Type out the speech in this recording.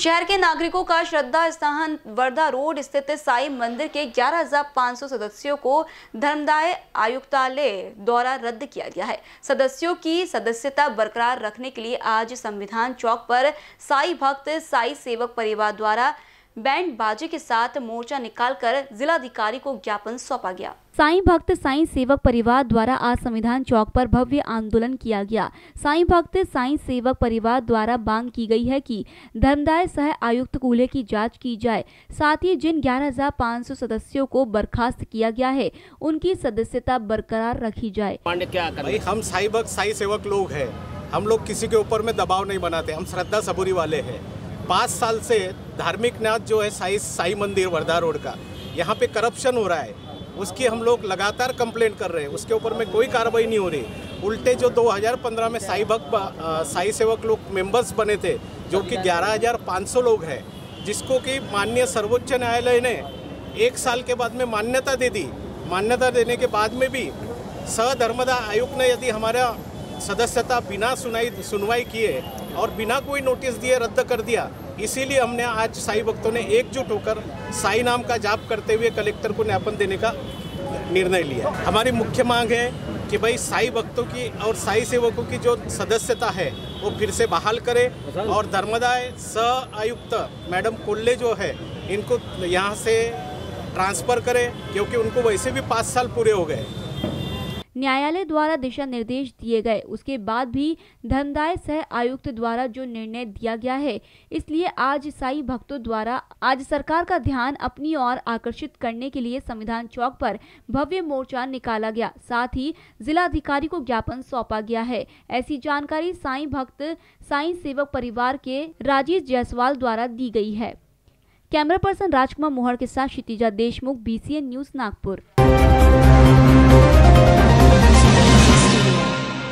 शहर के नागरिकों का श्रद्धा स्थान वर्धा रोड स्थित साई मंदिर के 11,500 सदस्यों को धर्मदाय आयुक्तालय द्वारा रद्द किया गया है। सदस्यों की सदस्यता बरकरार रखने के लिए आज संविधान चौक पर साई भक्त साई सेवक परिवार द्वारा बैंड बाजे के साथ मोर्चा निकालकर जिलाधिकारी को ज्ञापन सौंपा गया। साई भक्त साई सेवक परिवार द्वारा आज संविधान चौक पर भव्य आंदोलन किया गया। साई भक्त साई सेवक परिवार द्वारा मांग की गई है कि धर्मदाय सह आयुक्त कूले की जांच की जाए, साथ ही जिन 11,500 सदस्यों को बर्खास्त किया गया है उनकी सदस्यता बरकरार रखी जाए। हम साई भक्त साई सेवक लोग हैं, हम लोग किसी के ऊपर में दबाव नहीं बनाते, हम श्रद्धा सबूरी वाले हैं। 5 साल से धार्मिक न्यास जो है साई मंदिर वर्धा रोड का, यहाँ पे करप्शन हो रहा है, उसकी हम लोग लगातार कंप्लेंट कर रहे हैं, उसके ऊपर में कोई कार्रवाई नहीं हो रही। उल्टे जो 2015 में साई भक्त साई सेवक लोग मेंबर्स बने थे जो कि 11,500 लोग हैं, जिसको कि माननीय सर्वोच्च न्यायालय ने 1 साल के बाद में मान्यता दे दी। मान्यता देने के बाद में भी सधर्मदा आयुक्त ने यदि हमारा सदस्यता बिना सुनवाई किए और बिना कोई नोटिस दिए रद्द कर दिया। इसीलिए हमने आज साई भक्तों ने एकजुट होकर साई नाम का जाप करते हुए कलेक्टर को ज्ञापन देने का निर्णय लिया। हमारी मुख्य मांग है कि भाई साई भक्तों की और साई सेवकों की जो सदस्यता है वो फिर से बहाल करें और धर्मदाय सह आयुक्त मैडम कोल्ले जो है इनको यहाँ से ट्रांसफ़र करें, क्योंकि उनको वैसे भी 5 साल पूरे हो गए। न्यायालय द्वारा दिशा निर्देश दिए गए, उसके बाद भी धर्मदाय सह आयुक्त द्वारा जो निर्णय दिया गया है, इसलिए आज साई भक्तों द्वारा आज सरकार का ध्यान अपनी ओर आकर्षित करने के लिए संविधान चौक पर भव्य मोर्चा निकाला गया, साथ ही जिलाधिकारी को ज्ञापन सौंपा गया है। ऐसी जानकारी साई भक्त साई सेवक परिवार के राजेश जायसवाल द्वारा दी गई है। कैमरा पर्सन राजकुमार मोहर के साथ क्षितिजा देशमुख, INBCN न्यूज़ नागपुर।